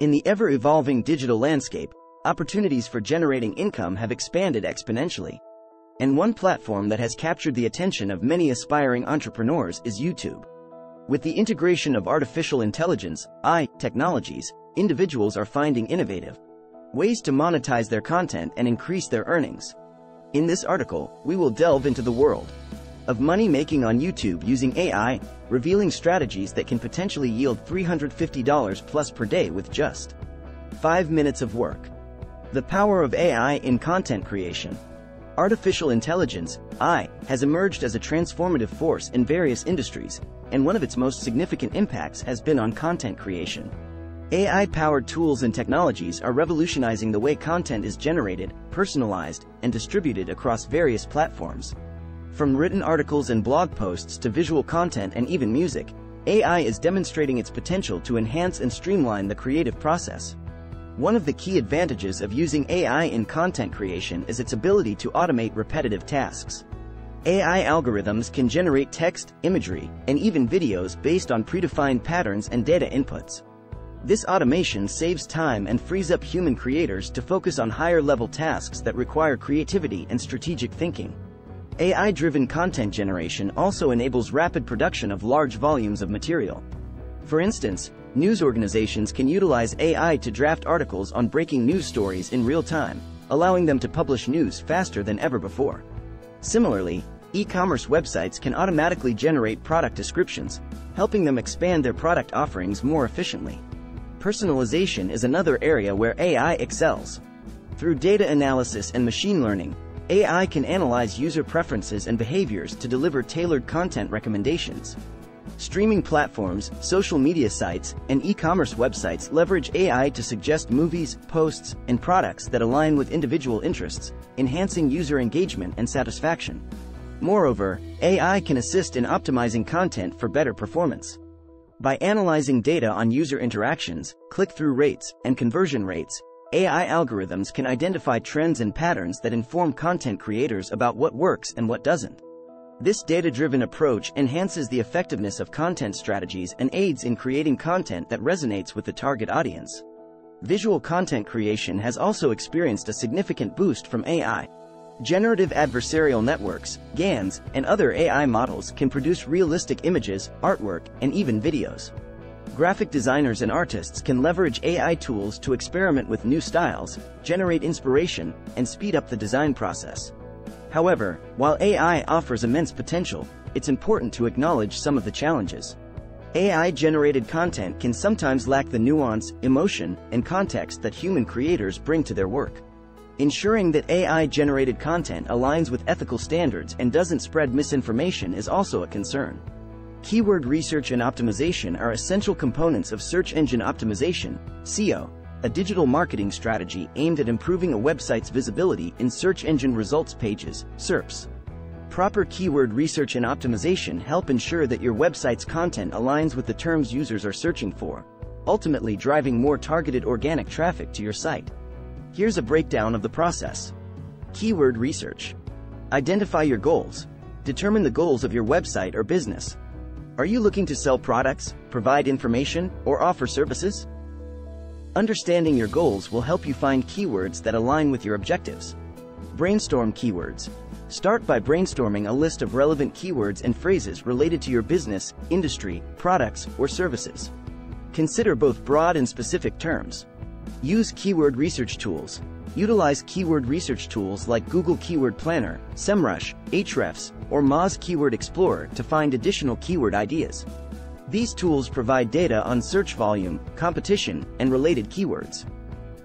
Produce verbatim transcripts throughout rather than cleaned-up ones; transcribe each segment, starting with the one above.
In the ever-evolving digital landscape, opportunities for generating income have expanded exponentially. And one platform that has captured the attention of many aspiring entrepreneurs is YouTube. With the integration of artificial intelligence, A I, technologies, individuals are finding innovative ways to monetize their content and increase their earnings. In this article, we will delve into the world of money making on YouTube using A I, revealing strategies that can potentially yield three hundred fifty dollars plus per day with just five minutes of work. The power of A I in content creation. Artificial intelligence, A I, has emerged as a transformative force in various industries, and one of its most significant impacts has been on content creation. A I-powered tools and technologies are revolutionizing the way content is generated, personalized, and distributed across various platforms. From written articles and blog posts to visual content and even music, A I is demonstrating its potential to enhance and streamline the creative process. One of the key advantages of using A I in content creation is its ability to automate repetitive tasks. A I algorithms can generate text, imagery, and even videos based on predefined patterns and data inputs. This automation saves time and frees up human creators to focus on higher-level tasks that require creativity and strategic thinking. A I-driven content generation also enables rapid production of large volumes of material. For instance, news organizations can utilize A I to draft articles on breaking news stories in real time, allowing them to publish news faster than ever before. Similarly, e-commerce websites can automatically generate product descriptions, helping them expand their product offerings more efficiently. Personalization is another area where A I excels. Through data analysis and machine learning, A I can analyze user preferences and behaviors to deliver tailored content recommendations. Streaming platforms, social media sites, and e-commerce websites leverage A I to suggest movies, posts, and products that align with individual interests, enhancing user engagement and satisfaction. Moreover, A I can assist in optimizing content for better performance. By analyzing data on user interactions, click-through rates, and conversion rates, A I algorithms can identify trends and patterns that inform content creators about what works and what doesn't. This data-driven approach enhances the effectiveness of content strategies and aids in creating content that resonates with the target audience. Visual content creation has also experienced a significant boost from A I. Generative adversarial networks, GANs, and other A I models can produce realistic images, artwork, and even videos. Graphic designers and artists can leverage A I tools to experiment with new styles, generate inspiration, and speed up the design process. However, while A I offers immense potential, it's important to acknowledge some of the challenges. A I-generated content can sometimes lack the nuance, emotion, and context that human creators bring to their work. Ensuring that A I-generated content aligns with ethical standards and doesn't spread misinformation is also a concern. Keyword research and optimization are essential components of search engine optimization, S E O, a digital marketing strategy aimed at improving a website's visibility in search engine results pages, S E R Ps. Proper keyword research and optimization help ensure that your website's content aligns with the terms users are searching for, ultimately driving more targeted organic traffic to your site. Here's a breakdown of the process. Keyword research. Identify your goals. Determine the goals of your website or business. Are you looking to sell products, provide information, or offer services? Understanding your goals will help you find keywords that align with your objectives. Brainstorm keywords. Start by brainstorming a list of relevant keywords and phrases related to your business, industry, products, or services. Consider both broad and specific terms. Use keyword research tools. Utilize keyword research tools like Google Keyword Planner, SEMrush, Ahrefs, or Moz Keyword Explorer to find additional keyword ideas. These tools provide data on search volume, competition, and related keywords.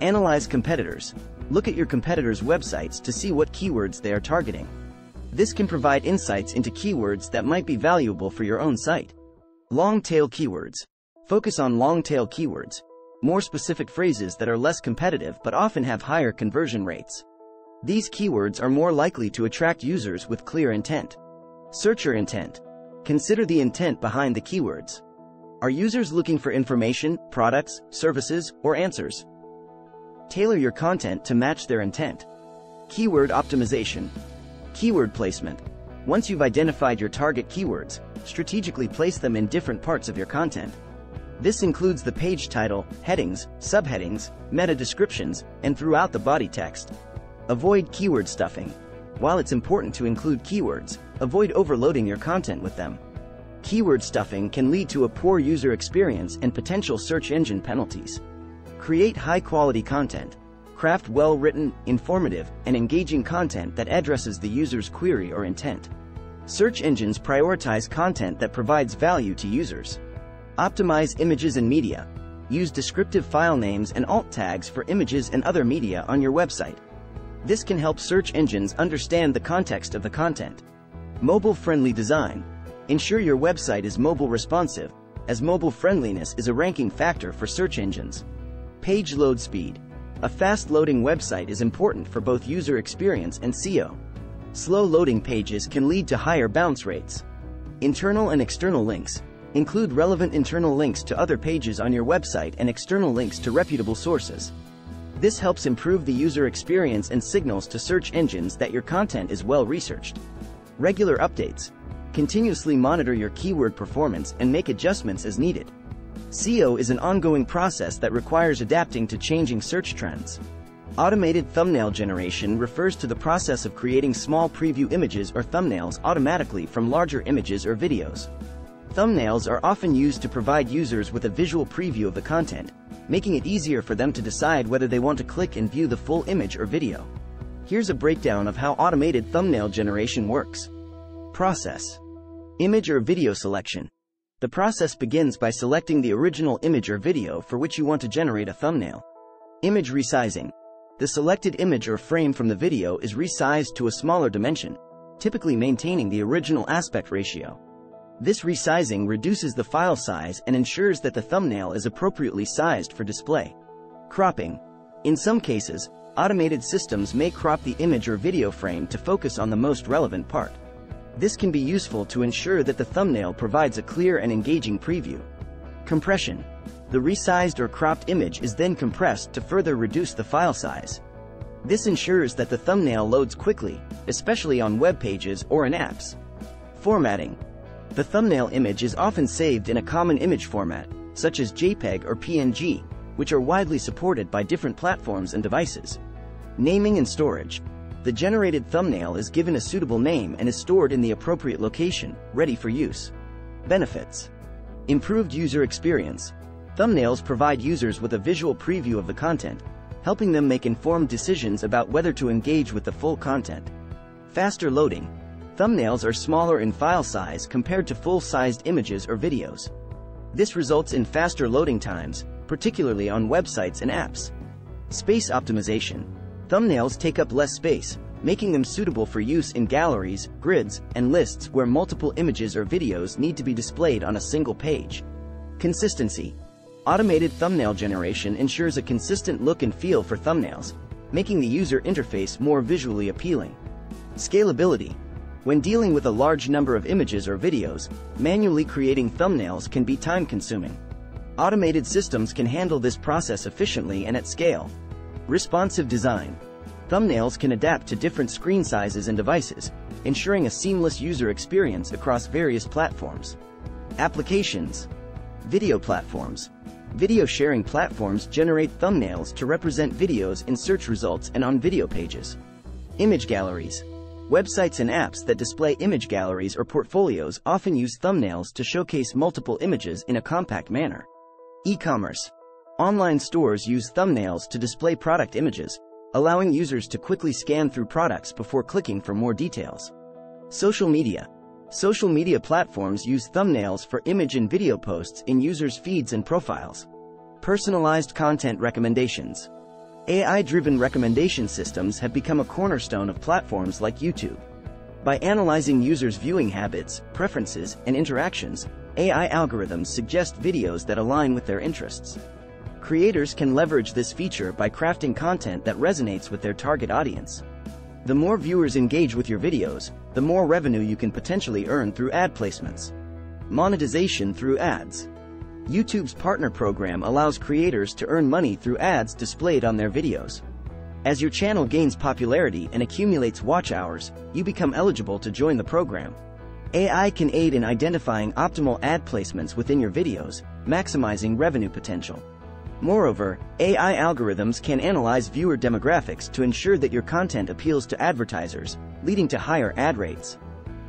Analyze competitors. Look at your competitors' websites to see what keywords they are targeting. This can provide insights into keywords that might be valuable for your own site. Long-tail keywords. Focus on long-tail keywords, more specific phrases that are less competitive but often have higher conversion rates. These keywords are more likely to attract users with clear intent. Searcher intent. Consider the intent behind the keywords. Are users looking for information, products, services, or answers? Tailor your content to match their intent. Keyword optimization. Keyword placement. Once you've identified your target keywords, strategically place them in different parts of your content. This includes the page title, headings, subheadings, meta descriptions, and throughout the body text. Avoid keyword stuffing. While it's important to include keywords, avoid overloading your content with them. Keyword stuffing can lead to a poor user experience and potential search engine penalties. Create high-quality content. Craft well-written, informative, and engaging content that addresses the user's query or intent. Search engines prioritize content that provides value to users. Optimize images and media. Use descriptive file names and alt tags for images and other media on your website. This can help search engines understand the context of the content. Mobile-friendly design. Ensure your website is mobile responsive, as mobile friendliness is a ranking factor for search engines. Page load speed. A fast-loading website is important for both user experience and S E O. Slow-loading pages can lead to higher bounce rates. Internal and external links. Include relevant internal links to other pages on your website and external links to reputable sources. This helps improve the user experience and signals to search engines that your content is well-researched. Regular updates. Continuously monitor your keyword performance and make adjustments as needed. S E O is an ongoing process that requires adapting to changing search trends. Automated thumbnail generation refers to the process of creating small preview images or thumbnails automatically from larger images or videos. Thumbnails are often used to provide users with a visual preview of the content, making it easier for them to decide whether they want to click and view the full image or video. Here's a breakdown of how automated thumbnail generation works. Process. Image or video selection. The process begins by selecting the original image or video for which you want to generate a thumbnail. Image resizing. The selected image or frame from the video is resized to a smaller dimension, typically maintaining the original aspect ratio. This resizing reduces the file size and ensures that the thumbnail is appropriately sized for display. Cropping. In some cases, automated systems may crop the image or video frame to focus on the most relevant part. This can be useful to ensure that the thumbnail provides a clear and engaging preview. Compression. The resized or cropped image is then compressed to further reduce the file size. This ensures that the thumbnail loads quickly, especially on web pages or in apps. Formatting. The thumbnail image is often saved in a common image format, such as JPEG or P N G, which are widely supported by different platforms and devices. Naming and storage. The generated thumbnail is given a suitable name and is stored in the appropriate location, ready for use. Benefits. Improved user experience. Thumbnails provide users with a visual preview of the content, helping them make informed decisions about whether to engage with the full content. Faster loading. Thumbnails are smaller in file size compared to full-sized images or videos. This results in faster loading times, particularly on websites and apps. Space optimization. Thumbnails take up less space, making them suitable for use in galleries, grids, and lists where multiple images or videos need to be displayed on a single page. Consistency. Automated thumbnail generation ensures a consistent look and feel for thumbnails, making the user interface more visually appealing. Scalability. When dealing with a large number of images or videos, manually creating thumbnails can be time-consuming. Automated systems can handle this process efficiently and at scale. Responsive design. Thumbnails can adapt to different screen sizes and devices, ensuring a seamless user experience across various platforms. Applications. Video platforms. Video sharing platforms generate thumbnails to represent videos in search results and on video pages. Image galleries. Websites and apps that display image galleries or portfolios often use thumbnails to showcase multiple images in a compact manner. E-commerce. Online stores use thumbnails to display product images, allowing users to quickly scan through products before clicking for more details. Social media. Social media platforms use thumbnails for image and video posts in users' feeds and profiles. Personalized content recommendations. A I-driven recommendation systems have become a cornerstone of platforms like YouTube. By analyzing users' viewing habits, preferences, and interactions, A I algorithms suggest videos that align with their interests. Creators can leverage this feature by crafting content that resonates with their target audience. The more viewers engage with your videos, the more revenue you can potentially earn through ad placements. Monetization through ads. YouTube's partner program allows creators to earn money through ads displayed on their videos. As your channel gains popularity and accumulates watch hours, you become eligible to join the program. A I can aid in identifying optimal ad placements within your videos, maximizing revenue potential. Moreover, A I algorithms can analyze viewer demographics to ensure that your content appeals to advertisers, leading to higher ad rates.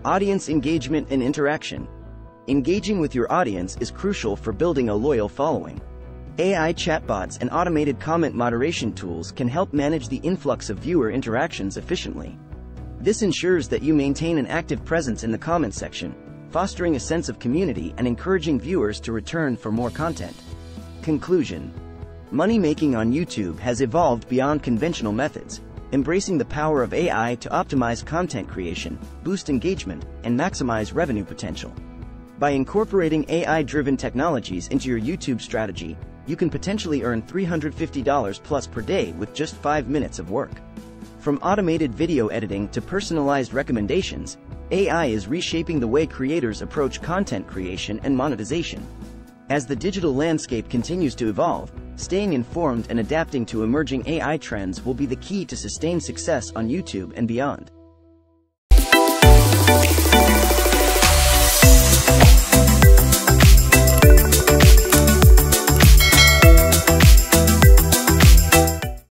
Audience engagement and interaction. Engaging with your audience is crucial for building a loyal following. A I chatbots and automated comment moderation tools can help manage the influx of viewer interactions efficiently. This ensures that you maintain an active presence in the comment section, fostering a sense of community and encouraging viewers to return for more content. Conclusion. Money making on YouTube has evolved beyond conventional methods, embracing the power of A I to optimize content creation, boost engagement, and maximize revenue potential. By incorporating A I-driven technologies into your YouTube strategy, you can potentially earn three hundred fifty dollars plus per day with just five minutes of work. From automated video editing to personalized recommendations, A I is reshaping the way creators approach content creation and monetization. As the digital landscape continues to evolve, staying informed and adapting to emerging A I trends will be the key to sustained success on YouTube and beyond.